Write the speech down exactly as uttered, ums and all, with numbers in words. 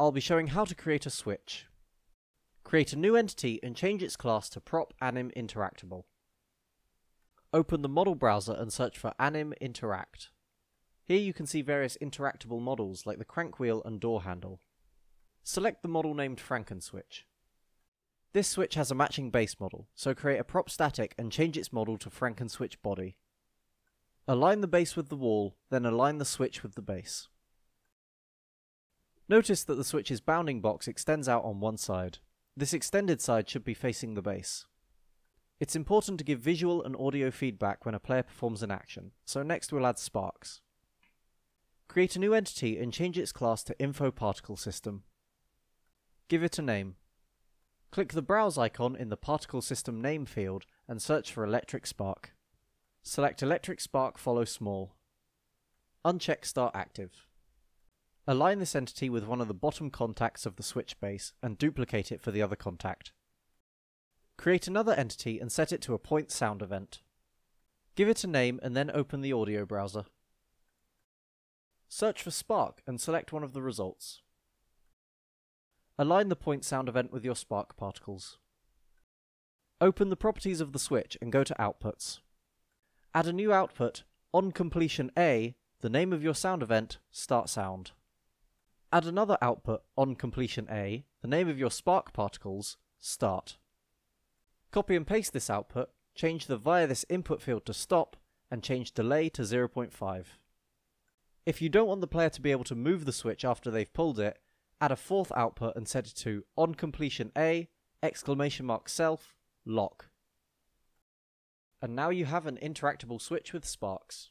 I'll be showing how to create a switch. Create a new entity and change its class to Prop Anim Interactable. Open the model browser and search for Anim Interact. Here you can see various interactable models like the crank wheel and door handle. Select the model named Frankenswitch. This switch has a matching base model, so create a prop static and change its model to Frankenswitch body. Align the base with the wall, then align the switch with the base. Notice that the switch's bounding box extends out on one side. This extended side should be facing the base. It's important to give visual and audio feedback when a player performs an action, so next we'll add sparks. Create a new entity and change its class to Info Particle System. Give it a name. Click the Browse icon in the Particle System Name field and search for Electric Spark. Select Electric Spark Follow Small. Uncheck Start Active. Align this entity with one of the bottom contacts of the switch base and duplicate it for the other contact. Create another entity and set it to a point sound event. Give it a name and then open the audio browser. Search for Spark and select one of the results. Align the point sound event with your spark particles. Open the properties of the switch and go to Outputs. Add a new output, on completion A, the name of your sound event, Start Sound. Add another output, on completion A, the name of your spark particles, Start. Copy and paste this output, change the via this input field to Stop, and change Delay to zero point five. If you don't want the player to be able to move the switch after they've pulled it, add a fourth output and set it to on completion A, exclamation mark self, lock. And now you have an interactable switch with sparks.